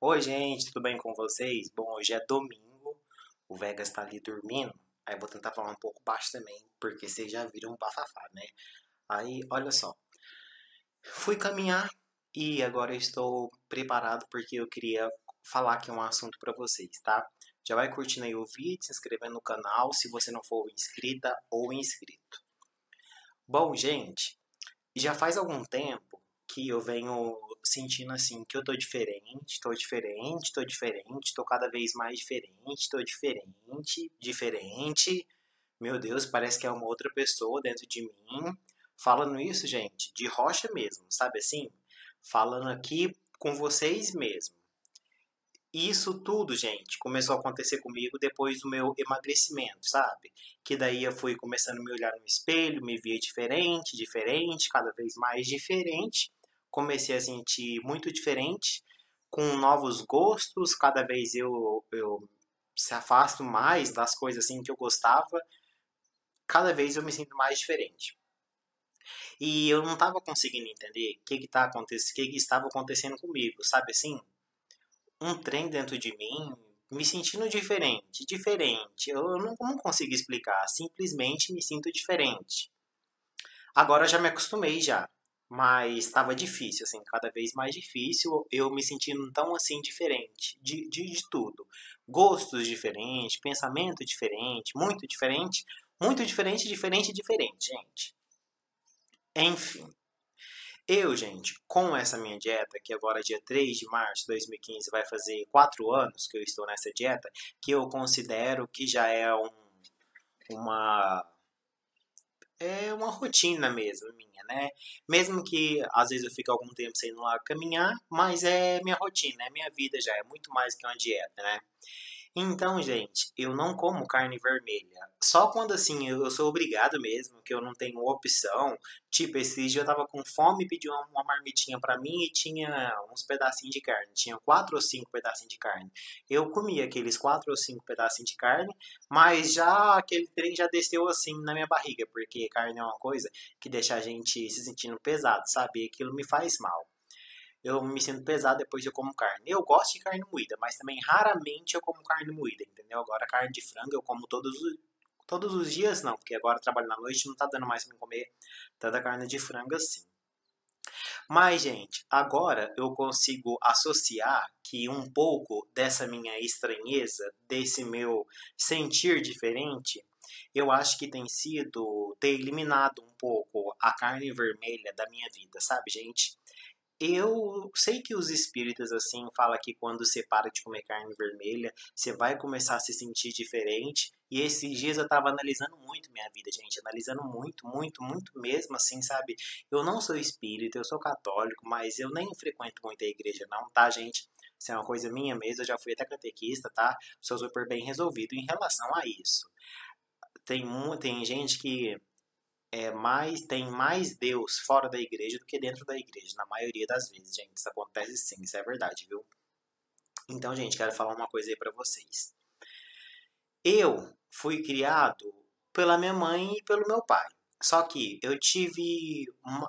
Oi, gente, tudo bem com vocês? Bom, hoje é domingo, o Vegas tá ali dormindo, aí eu vou tentar falar um pouco baixo também, porque vocês já viram um bafafá, né? Aí, olha só, fui caminhar e agora eu estou preparado porque eu queria falar aqui um assunto pra vocês, tá? Já vai curtindo aí o vídeo, se inscrevendo no canal, se você não for inscrita ou inscrito. Bom, gente, já faz algum tempo que eu venho sentindo assim que eu tô diferente, tô cada vez mais diferente, tô diferente. Meu Deus, parece que é uma outra pessoa dentro de mim. Falando isso, gente, de rocha mesmo, sabe assim? Falando aqui com vocês mesmo. Isso tudo, gente, começou a acontecer comigo depois do meu emagrecimento, sabe? Que daí eu fui começando a me olhar no espelho, me via diferente, cada vez mais diferente. Comecei a sentir muito diferente, com novos gostos, cada vez eu se afasto mais das coisas assim que eu gostava, cada vez eu me sinto mais diferente. E eu não estava conseguindo entender o que estava acontecendo comigo, sabe assim? Um trem dentro de mim, me sentindo diferente, eu não consigo explicar, simplesmente me sinto diferente. Agora já me acostumei já. Mas estava difícil, assim, cada vez mais difícil, eu me sentindo tão, assim, diferente de tudo. Gostos diferentes, pensamento diferente, muito diferente, gente. Enfim, gente, com essa minha dieta, que agora dia 3 de março de 2015 vai fazer 4 anos que eu estou nessa dieta, que eu considero que já é uma rotina mesmo minha, né? Mesmo que às vezes eu fique algum tempo sem ir lá caminhar, mas é minha rotina, é minha vida já, é muito mais que uma dieta, né? Então, gente, eu não como carne vermelha. Só quando, assim, eu sou obrigado mesmo, que eu não tenho opção. Tipo, esses dias eu tava com fome e pedi uma marmitinha pra mim e tinha uns pedacinhos de carne. Tinha 4 ou 5 pedacinhos de carne. Eu comi aqueles 4 ou 5 pedacinhos de carne, mas já aquele trem já desceu, assim, na minha barriga. Porque carne é uma coisa que deixa a gente se sentindo pesado, sabe? Aquilo me faz mal. Eu me sinto pesado depois que eu como carne. Eu gosto de carne moída, mas também raramente eu como carne moída, entendeu? Agora carne de frango eu como todos os dias não, porque agora eu trabalho na noite e não tá dando mais pra comer tanta carne de frango assim. Mas, gente, agora eu consigo associar que um pouco dessa minha estranheza, desse meu sentir diferente, eu acho que ter eliminado um pouco a carne vermelha da minha vida, sabe, gente? Eu sei que os espíritas, assim, falam que quando você para de comer carne vermelha, você vai começar a se sentir diferente. E esses dias eu tava analisando muito minha vida, gente. Analisando muito mesmo, assim, sabe? Eu não sou espírita, eu sou católico, mas eu nem frequento muito a igreja não, tá, gente? Isso é uma coisa minha mesmo, eu já fui até catequista, tá? Sou super bem resolvido em relação a isso. Tem gente que... tem mais Deus fora da igreja do que dentro da igreja, na maioria das vezes, gente. Isso acontece sim, isso é verdade, viu? Então, gente, quero falar uma coisa aí pra vocês. Eu fui criado pela minha mãe e pelo meu pai. Só que eu tive...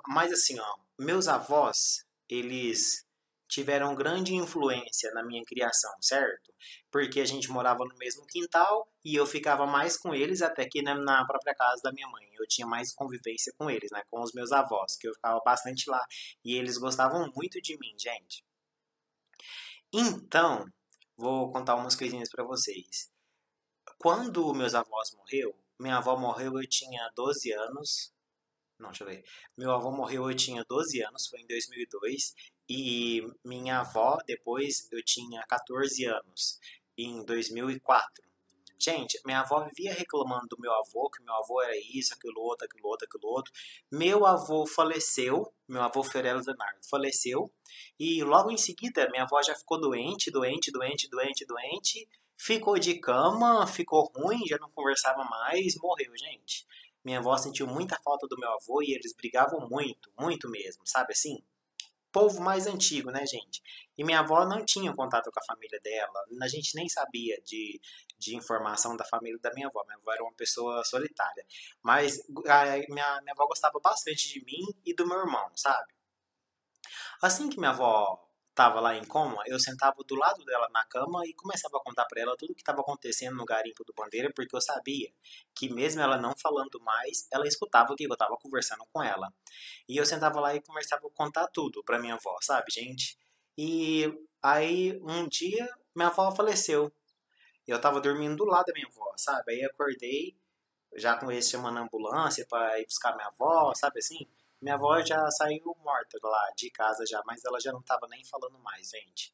Mas assim, ó, meus avós, eles tiveram grande influência na minha criação, certo? Porque a gente morava no mesmo quintal e eu ficava mais com eles até que na própria casa da minha mãe. Eu tinha mais convivência com eles, né? Com os meus avós, que eu ficava bastante lá. E eles gostavam muito de mim, gente. Então, vou contar umas coisinhas pra vocês. Quando meus avós morreram, minha avó morreu, eu tinha 12 anos... Não, deixa eu ver. Meu avô morreu, eu tinha 12 anos, foi em 2002. E minha avó, depois, eu tinha 14 anos, em 2004. Gente, minha avó vivia reclamando do meu avô, que meu avô era isso, aquilo outro. Meu avô faleceu, meu avô Fiorello Zanardo faleceu. E logo em seguida, minha avó já ficou doente. Ficou de cama, ficou ruim, já não conversava mais, morreu, gente. Minha avó sentiu muita falta do meu avô e eles brigavam muito mesmo, sabe assim? Povo mais antigo, né, gente? E minha avó não tinha contato com a família dela, a gente nem sabia de informação da família da minha avó. Minha avó era uma pessoa solitária, mas minha avó gostava bastante de mim e do meu irmão, sabe? Assim que minha avó estava lá em coma, eu sentava do lado dela na cama e começava a contar para ela tudo o que estava acontecendo no garimpo do Bandeira, porque eu sabia que mesmo ela não falando mais, ela escutava o que eu estava conversando com ela. E eu sentava lá e começava a contar tudo para minha avó, sabe, gente? E aí um dia minha avó faleceu. Eu estava dormindo do lado da minha avó, sabe? Aí eu acordei, já com eles chamando a ambulância para ir buscar minha avó, sabe assim? Minha avó já saiu morta lá de casa já, mas ela já não estava nem falando mais, gente.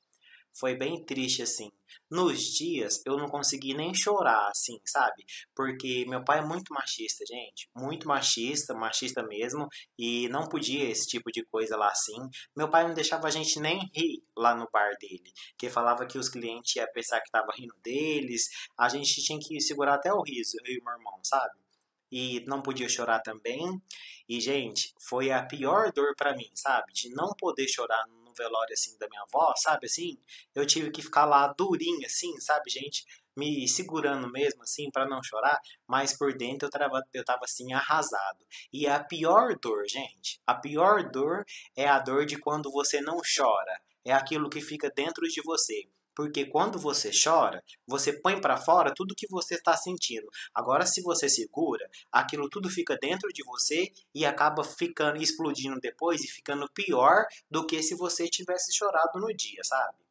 Foi bem triste, assim. Nos dias, eu não consegui nem chorar, assim, sabe? Porque meu pai é muito machista, gente. Muito machista, machista mesmo. E não podia esse tipo de coisa lá, assim. Meu pai não deixava a gente nem rir lá no bar dele. Porque falava que os clientes iam pensar que tava rindo deles. A gente tinha que segurar até o riso, eu e meu irmão, sabe? E não podia chorar também. E, gente, foi a pior dor pra mim, sabe? De não poder chorar no velório, assim, da minha avó, sabe, assim? Eu tive que ficar lá durinha, assim, sabe, gente? Me segurando mesmo, assim, pra não chorar. Mas por dentro eu tava assim, arrasado. E a pior dor, gente, a pior dor é a dor de quando você não chora. É aquilo que fica dentro de você. Porque quando você chora, você põe pra fora tudo que você está sentindo. Agora, se você segura, aquilo tudo fica dentro de você e acaba ficando, explodindo depois e ficando pior do que se você tivesse chorado no dia, sabe?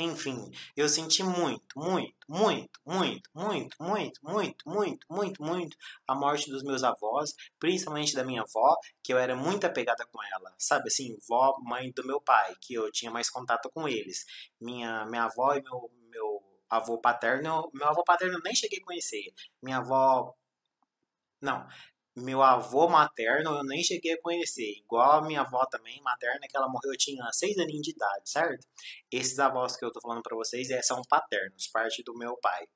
Enfim, eu senti muito a morte dos meus avós, principalmente da minha avó, que eu era muito apegada com ela, sabe assim, vó, mãe do meu pai, que eu tinha mais contato com eles, minha avó e meu avô paterno eu nem cheguei a conhecer, meu avô materno eu nem cheguei a conhecer, igual a minha avó também, materna, que ela morreu, eu tinha 6 aninhos de idade, certo? Esses avós que eu tô falando pra vocês são paternos, parte do meu pai.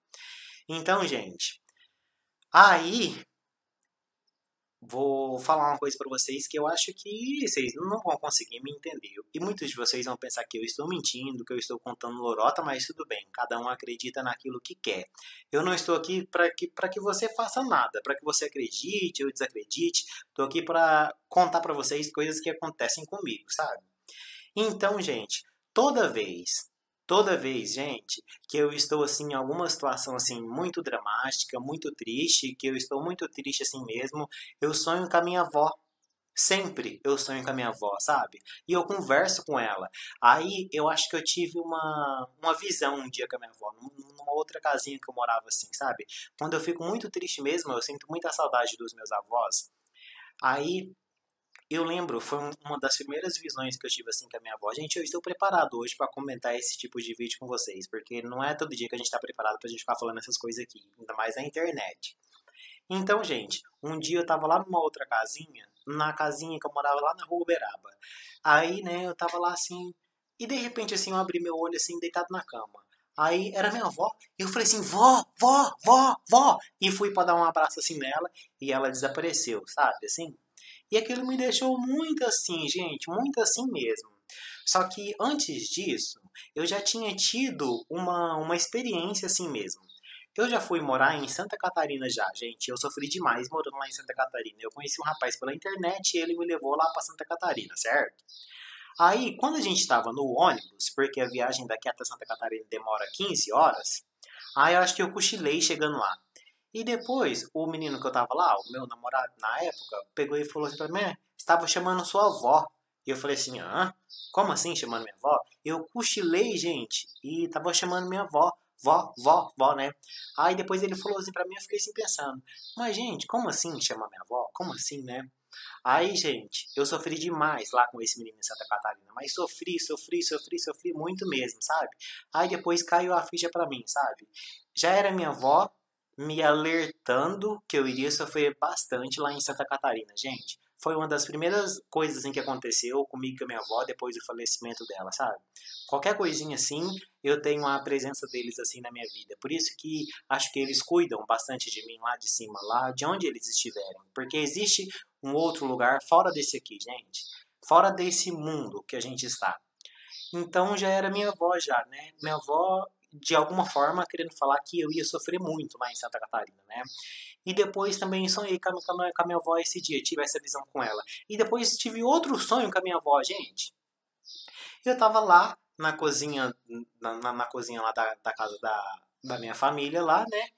Então, gente, aí vou falar uma coisa pra vocês que eu acho que vocês não vão conseguir me entender. E muitos de vocês vão pensar que eu estou mentindo, que eu estou contando lorota, mas tudo bem. Cada um acredita naquilo que quer. Eu não estou aqui para que você faça nada, para que você acredite ou desacredite. Estou aqui para contar para vocês coisas que acontecem comigo, sabe? Então, gente, toda vez, gente, que eu estou, assim, em alguma situação, assim, muito dramática, muito triste, que eu estou muito triste, assim mesmo, eu sonho com a minha avó. Sempre eu sonho com a minha avó, sabe? E eu converso com ela. Aí, eu acho que eu tive uma visão um dia com a minha avó, numa outra casinha que eu morava, assim, sabe? Quando eu fico muito triste mesmo, eu sinto muita saudade dos meus avós. Aí, eu lembro, foi uma das primeiras visões que eu tive assim com a minha avó. Gente, eu estou preparado hoje para comentar esse tipo de vídeo com vocês, porque não é todo dia que a gente está preparado para a gente ficar falando essas coisas aqui, ainda mais na internet. Então, gente, um dia eu tava lá numa outra casinha, na casinha que eu morava lá na rua Uberaba. Aí, né, eu tava lá assim, e de repente assim, eu abri meu olho assim, deitado na cama. Aí era minha avó, e eu falei assim, vó, e fui para dar um abraço assim nela, e ela desapareceu, sabe, assim? E aquilo me deixou muito assim, gente, muito assim mesmo. Só que antes disso, eu já tinha tido uma experiência assim mesmo. Eu já fui morar em Santa Catarina já, gente. Eu sofri demais morando lá em Santa Catarina. Eu conheci um rapaz pela internet e ele me levou lá pra Santa Catarina, certo? Aí, quando a gente tava no ônibus, porque a viagem daqui até Santa Catarina demora 15 horas, aí eu acho que eu cochilei chegando lá. E depois, o menino que eu tava lá, o meu namorado na época, pegou e falou assim pra mim, estava chamando sua avó. E eu falei assim, hã? Como assim chamando minha avó? Eu cochilei, gente, e tava chamando minha avó. Vó, né? Aí depois ele falou assim pra mim, eu fiquei assim pensando, mas gente, como assim chamar minha avó? Como assim, né? Aí, gente, eu sofri demais lá com esse menino em Santa Catarina, mas sofri muito mesmo, sabe? Aí depois caiu a ficha pra mim, sabe? Já era minha avó me alertando que eu iria sofrer bastante lá em Santa Catarina, gente. Foi uma das primeiras coisas assim, que aconteceu comigo e com a minha avó depois do falecimento dela, sabe? Qualquer coisinha assim, eu tenho a presença deles assim na minha vida. Por isso que acho que eles cuidam bastante de mim lá de cima, lá de onde eles estiverem. Porque existe um outro lugar fora desse aqui, gente. Fora desse mundo que a gente está. Então já era minha avó já, né? Minha avó, de alguma forma, querendo falar que eu ia sofrer muito lá em Santa Catarina, né? E depois também sonhei com a minha avó esse dia, tive essa visão com ela. E depois tive outro sonho com a minha avó, gente. E eu tava lá na cozinha, na cozinha lá da casa da minha família lá, né?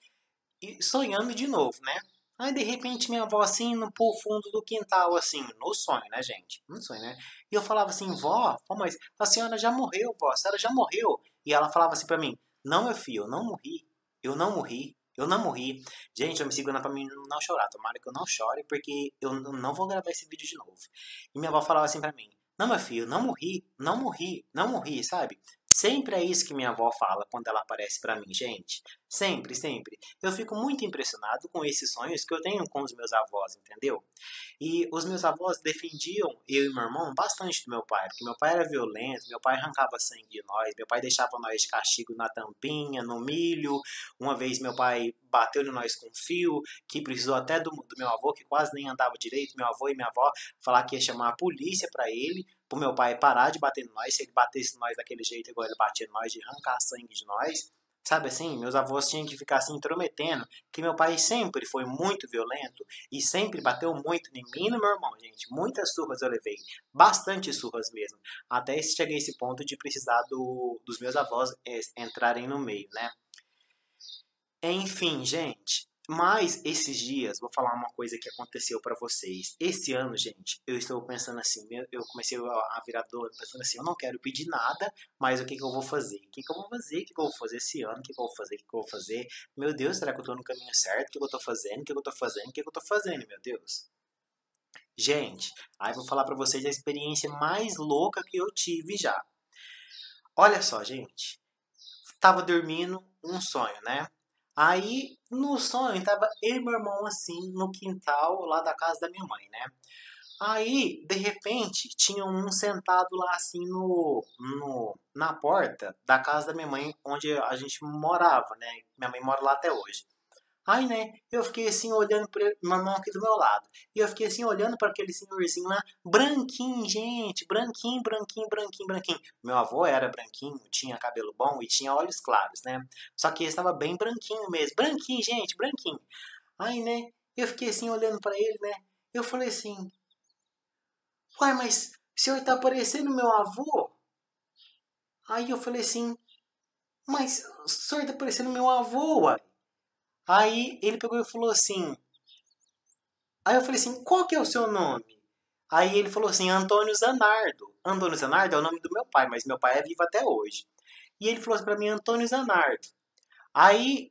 E sonhando de novo, né? Aí, de repente, minha avó, assim, no fundo do quintal, assim, no sonho, né, gente? No sonho, né? E eu falava assim, vó, mas a senhora já morreu, vó, a senhora já morreu. E ela falava assim pra mim, não, meu filho, eu não morri, eu não morri, eu não morri. Gente, eu me segurando pra mim não chorar, tomara que eu não chore, porque eu não vou gravar esse vídeo de novo. E minha avó falava assim pra mim, não, meu filho, eu não morri, não morri, não morri, sabe? Sempre é isso que minha avó fala quando ela aparece pra mim, gente. Sempre, sempre. Eu fico muito impressionado com esses sonhos que eu tenho com os meus avós, entendeu? E os meus avós defendiam eu e meu irmão bastante do meu pai, porque meu pai era violento, meu pai arrancava sangue de nós, meu pai deixava nós de castigo na tampinha, no milho. Uma vez meu pai bateu em nós com fio, que precisou até do meu avô, que quase nem andava direito, meu avô e minha avó falar que ia chamar a polícia pra ele, pro meu pai parar de bater em nós. Se ele batesse em nós daquele jeito igual ele batia em nós, de arrancar sangue de nós, sabe assim, meus avós tinham que ficar se intrometendo, que meu pai sempre foi muito violento e sempre bateu muito em mim e no meu irmão, gente. Muitas surras eu levei, bastante surras mesmo, até cheguei a esse ponto de precisar dos meus avós entrarem no meio, né? Enfim, gente, mas esses dias, vou falar uma coisa que aconteceu pra vocês. Esse ano, gente, eu estou pensando assim, eu comecei a virar do ano pensando assim, eu não quero pedir nada, mas o que eu vou fazer? O que eu vou fazer? O que eu vou fazer esse ano? O que eu vou fazer? O que eu vou fazer? Meu Deus, será que eu tô no caminho certo? O que eu tô fazendo? O que eu tô fazendo? O que eu tô fazendo, meu Deus? Gente, aí vou falar pra vocês a experiência mais louca que eu tive já. Olha só, gente, tava dormindo um sonho, né? Aí, no sonho, tava eu e meu irmão, assim, no quintal lá da casa da minha mãe, né? Aí, de repente, tinha um sentado lá, assim, na porta da casa da minha mãe, onde a gente morava, né? Minha mãe mora lá até hoje. Aí, né, eu fiquei, assim, olhando para meu irmão aqui do meu lado. E eu fiquei, assim, olhando para aquele senhorzinho lá, branquinho, gente, branquinho, branquinho, branquinho, branquinho. Meu avô era branquinho, tinha cabelo bom e tinha olhos claros, né? Só que ele estava bem branquinho mesmo. Branquinho, gente, branquinho. Aí, né, eu fiquei, assim, olhando para ele, né? Eu falei assim, uai, mas o senhor tá parecendo meu avô? Aí eu falei assim, mas o senhor tá parecendo meu avô, uai. Aí ele pegou e falou assim, aí eu falei assim, qual que é o seu nome? Aí ele falou assim, Antônio Zanardo. Antônio Zanardo é o nome do meu pai, mas meu pai é vivo até hoje. E ele falou assim pra mim, Antônio Zanardo. Aí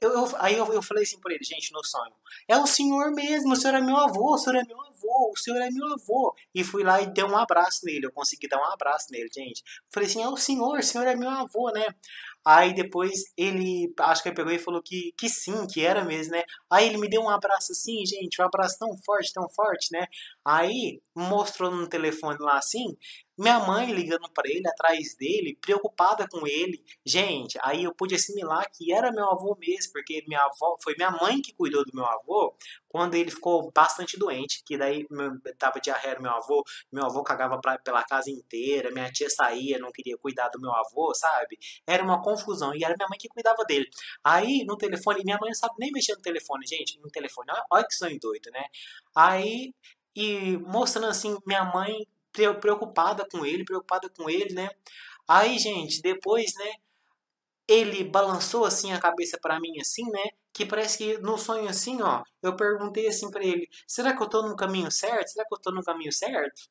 eu falei assim pra ele, gente, no sonho, é o senhor mesmo, o senhor é meu avô, o senhor é meu avô, o senhor é meu avô. E fui lá e dei um abraço nele, eu consegui dar um abraço nele, gente. Falei assim, é o senhor é meu avô, né? Aí depois ele, acho que ele pegou e falou que sim, que era mesmo, né? Aí ele me deu um abraço assim, gente, um abraço tão forte, né? Aí mostrou no telefone lá assim, minha mãe ligando pra ele, atrás dele, preocupada com ele. Gente, aí eu pude assimilar que era meu avô mesmo, porque minha avó, foi minha mãe que cuidou do meu avô quando ele ficou bastante doente, que daí tava diarreia no meu avô cagava pela casa inteira, minha tia saía, não queria cuidar do meu avô, sabe? Era uma confusão, e era minha mãe que cuidava dele. Aí, no telefone, minha mãe não sabe nem mexer no telefone, gente, no telefone, olha que sonho doido, né? Aí, e mostrando assim, minha mãe preocupada com ele, né? Aí, gente, depois, né, ele balançou assim a cabeça pra mim, assim, né? Que parece que no sonho, assim, ó, eu perguntei assim pra ele, será que eu tô no caminho certo? Será que eu tô no caminho certo?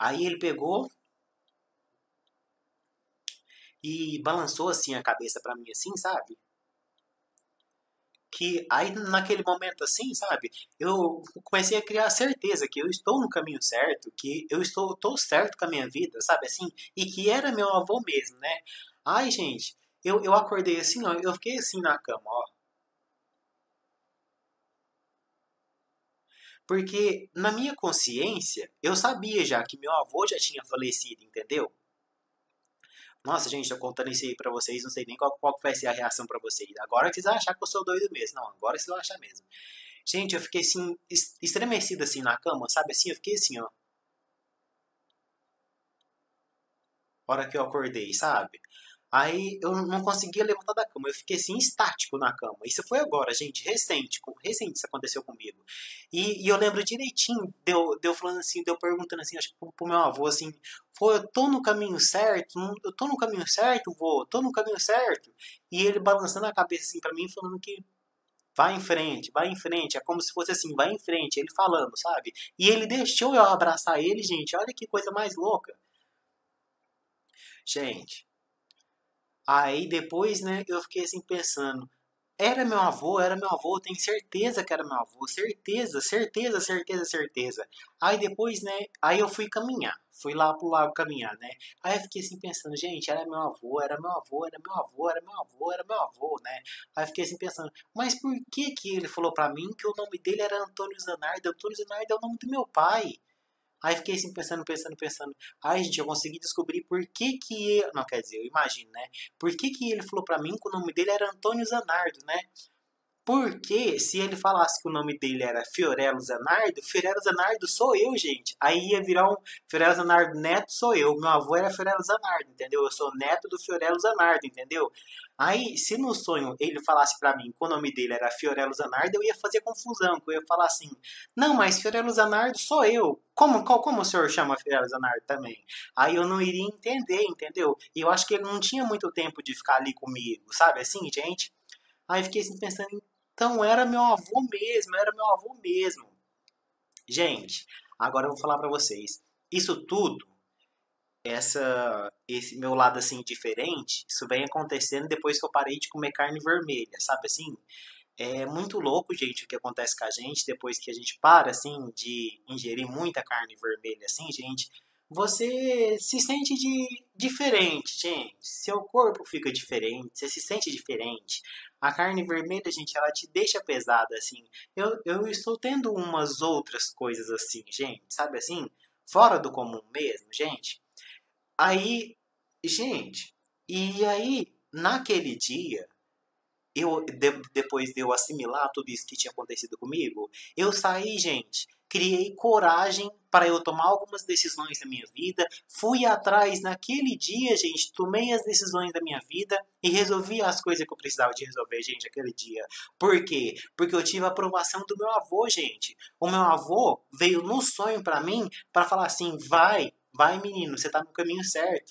Aí ele pegou e balançou assim a cabeça pra mim, assim, sabe? Que aí naquele momento assim, sabe? Eu comecei a criar certeza que eu estou no caminho certo, que eu estou certo com a minha vida, sabe assim? E que era meu avô mesmo, né? Ai, gente, eu acordei assim, ó, eu fiquei assim na cama, ó. Porque na minha consciência, eu sabia já que meu avô já tinha falecido, entendeu? Nossa, gente, tô contando isso aí pra vocês, não sei nem qual vai ser a reação pra vocês. Agora que vocês vão achar que eu sou doido mesmo. Não, agora vocês vão achar mesmo. Gente, eu fiquei assim, estremecido assim na cama, sabe assim? Eu fiquei assim, ó. Hora que eu acordei, sabe? Aí eu não conseguia levantar da cama, eu fiquei assim, estático na cama. Isso foi agora, gente, recente isso aconteceu comigo. E eu lembro direitinho de eu falando assim, de eu perguntando assim, acho que pro meu avô assim, eu tô no caminho certo, eu tô no caminho certo, vô, tô no caminho certo. E ele balançando a cabeça assim pra mim, falando que vai em frente, é como se fosse assim, vai em frente, ele falando, sabe? E ele deixou eu abraçar ele, gente, olha que coisa mais louca. Gente... Aí depois, né, eu fiquei assim pensando, era meu avô, eu tenho certeza que era meu avô, certeza. Aí depois, né, aí eu fui caminhar, fui lá pro lago caminhar, né, aí eu fiquei assim pensando, gente, era meu avô, né, aí eu fiquei assim pensando, mas por que que ele falou pra mim que o nome dele era Antônio Zanardo? Antônio Zanardo é o nome do meu pai. Aí fiquei assim pensando. Aí, gente, eu consegui descobrir por que que... Não, quer dizer, eu imagino, né? Por que que ele falou pra mim que o nome dele era Antônio Zanardo, né? Porque se ele falasse que o nome dele era Fiorello Zanardo sou eu, gente. Aí ia virar um... Fiorello Zanardo neto sou eu. Meu avô era Fiorello Zanardo, entendeu? Eu sou neto do Fiorello Zanardo, entendeu? Aí, se no sonho ele falasse pra mim que o nome dele era Fiorello Zanardo, eu ia fazer confusão, que eu ia falar assim, não, mas Fiorello Zanardo sou eu. Como o senhor chama Fiorello Zanardo também? Aí eu não iria entender, entendeu? E eu acho que ele não tinha muito tempo de ficar ali comigo, sabe assim, gente? Aí fiquei assim pensando... Então, era meu avô mesmo. Gente, agora eu vou falar pra vocês. Isso tudo, esse meu lado assim diferente, isso vem acontecendo depois que eu parei de comer carne vermelha, sabe assim? É muito louco, gente, o que acontece com a gente depois que a gente para, assim, de ingerir muita carne vermelha, assim, gente. Você se sente diferente, gente. Seu corpo fica diferente, você se sente diferente. A carne vermelha, gente, ela te deixa pesada, assim. Eu estou tendo umas outras coisas assim, gente, sabe assim? Fora do comum mesmo, gente. E aí, naquele dia... Depois de eu assimilar tudo isso que tinha acontecido comigo, eu saí, gente, criei coragem para eu tomar algumas decisões da minha vida, fui atrás naquele dia, gente, tomei as decisões da minha vida e resolvi as coisas que eu precisava de resolver, gente, aquele dia. Por quê? Porque eu tive a aprovação do meu avô, gente. O meu avô veio no sonho para mim para falar assim, vai menino, você tá no caminho certo,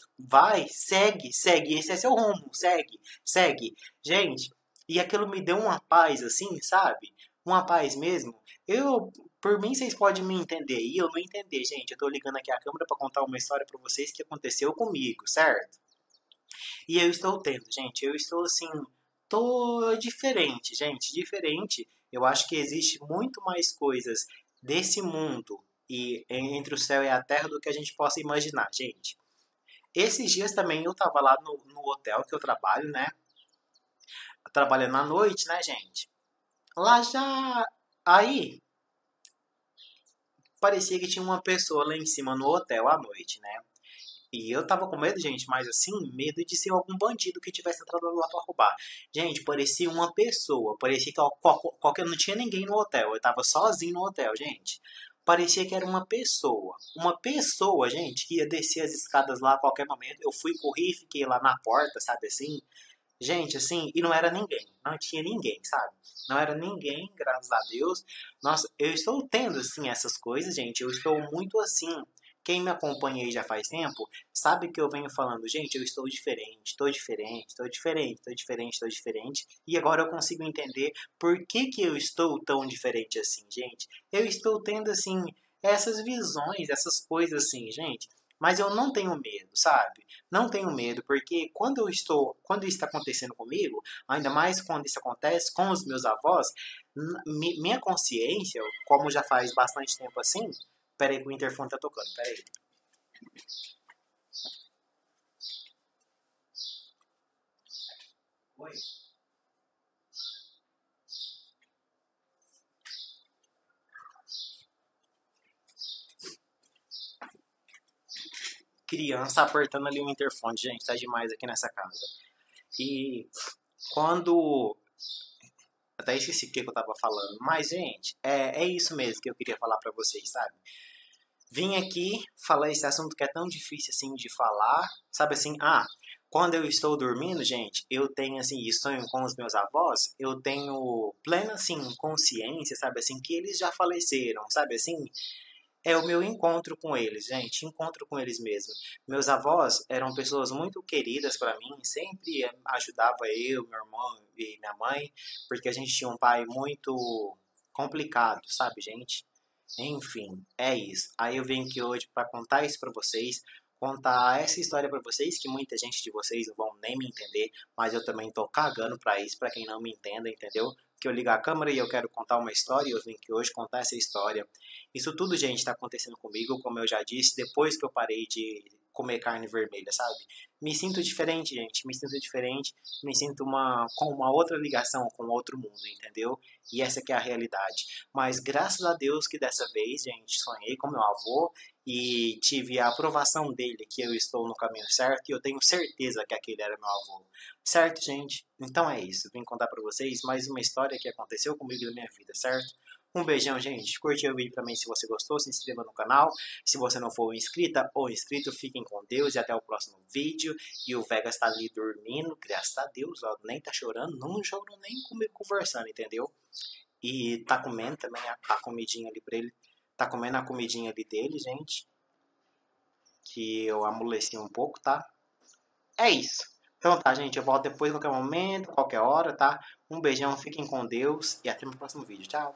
segue, esse é seu rumo, segue. Gente... E aquilo me deu uma paz, assim, sabe? Uma paz mesmo. Por mim, vocês podem me entender. E eu não entender, gente. Eu tô ligando aqui a câmera pra contar uma história pra vocês que aconteceu comigo, certo? E eu estou tendo, gente. Eu estou, assim... Tô diferente, gente. Diferente. Eu acho que existe muito mais coisas desse mundo e entre o céu e a terra do que a gente possa imaginar, gente. Esses dias também eu tava lá no hotel que eu trabalho, né? Trabalhando à noite, né, gente? Lá já... Aí... Parecia que tinha uma pessoa lá em cima no hotel à noite, né? E eu tava com medo, gente, mas assim, medo de ser algum bandido que tivesse entrado lá pra roubar. Gente, parecia uma pessoa. Parecia que qualquer... Não tinha ninguém no hotel. Eu tava sozinho no hotel, gente. Parecia que era uma pessoa. Uma pessoa, gente, que ia descer as escadas lá a qualquer momento. Eu fui, corri, fiquei lá na porta, sabe assim... Gente, assim, e não era ninguém, não tinha ninguém, sabe? Não era ninguém, graças a Deus. Nossa, eu estou tendo, assim, essas coisas, gente, eu estou muito assim. Quem me acompanha aí já faz tempo, sabe que eu venho falando, gente, eu estou diferente. E agora eu consigo entender por que que eu estou tão diferente assim, gente. Eu estou tendo, assim, essas visões, essas coisas assim, gente. Mas eu não tenho medo, sabe? Não tenho medo, porque quando isso está acontecendo comigo, ainda mais quando isso acontece com os meus avós, minha consciência, como já faz bastante tempo assim... Peraí que o interfone tá tocando, peraí. Oi? criança apertando ali o interfone. Gente, tá demais aqui nessa casa. E quando... até esqueci o que eu tava falando. Mas, gente, é isso mesmo que eu queria falar pra vocês, sabe? Vim aqui falar esse assunto que é tão difícil, assim, de falar. Sabe assim, quando eu estou dormindo, gente, eu tenho, assim, e sonho com os meus avós, eu tenho plena, assim, consciência, sabe assim, que eles já faleceram, sabe assim... é o meu encontro com eles, gente, encontro com eles mesmo. Meus avós eram pessoas muito queridas para mim, sempre ajudava eu, meu irmão e minha mãe, porque a gente tinha um pai muito complicado, sabe, gente? Enfim, é isso. Aí eu vim aqui hoje para contar isso para vocês, contar essa história para vocês, que muita gente de vocês não vão nem me entender, mas eu também tô cagando para isso, para quem não me entenda, entendeu? Que eu ligar a câmera e eu quero contar uma história, e eu vim aqui hoje contar essa história. Isso tudo, gente, tá acontecendo comigo, como eu já disse, depois que eu parei de comer carne vermelha, sabe? Me sinto diferente, gente, me sinto diferente, me sinto com uma outra ligação, com outro mundo, entendeu? E essa que é a realidade. Mas graças a Deus que dessa vez, gente, sonhei com meu avô e tive a aprovação dele que eu estou no caminho certo e eu tenho certeza que aquele era meu avô. Certo, gente? Então é isso, vim contar pra vocês mais uma história que aconteceu comigo na minha vida, certo? Um beijão, gente. Curte o vídeo também se você gostou, se inscreva no canal. Se você não for inscrita ou inscrito, fiquem com Deus e até o próximo vídeo. E o Vegas tá ali dormindo, graças a Deus, ó, nem tá chorando, não chorou nem comigo conversando, entendeu? E tá comendo também a comidinha ali pra ele. Tá comendo a comidinha ali dele, gente. Que eu amoleci um pouco, tá? É isso. Então tá, gente, eu volto depois, qualquer momento, qualquer hora, tá? Um beijão, fiquem com Deus e até o próximo vídeo. Tchau!